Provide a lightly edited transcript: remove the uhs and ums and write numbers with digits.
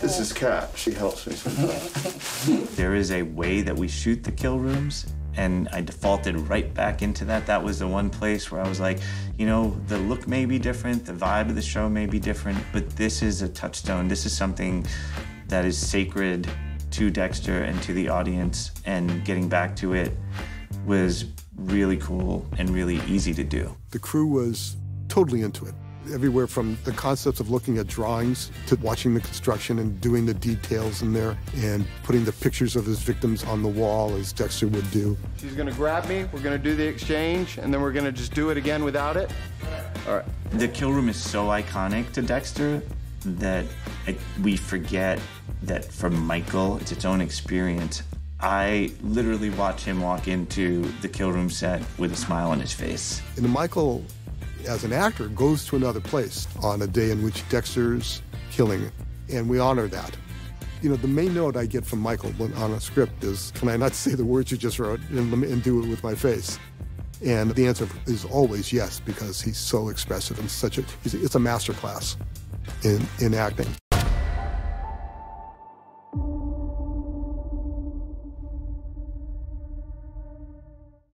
This is Kat. She helps me sometimes. There is a way that we shoot the kill rooms, and I defaulted right back into that. That was the one place where I was like, you know, the look may be different, the vibe of the show may be different, but this is a touchstone. This is something that is sacred to Dexter and to the audience, and getting back to it was really cool and really easy to do. The crew was totally into it. Everywhere from the concepts of looking at drawings to watching the construction and doing the details in there and putting the pictures of his victims on the wall as Dexter would do. She's gonna grab me, we're gonna do the exchange, and then we're gonna just do it again without it. All right. The kill room is so iconic to Dexter that we forget that for Michael, it's its own experience. I literally watch him walk into the kill room set with a smile on his face. And Michael, as an actor, goes to another place on a day in which Dexter's killing, and we honor that. You know, the main note I get from Michael on a script is, can I not say the words you just wrote and do it with my face? And the answer is always yes, because he's so expressive and such a, it's a masterclass in acting.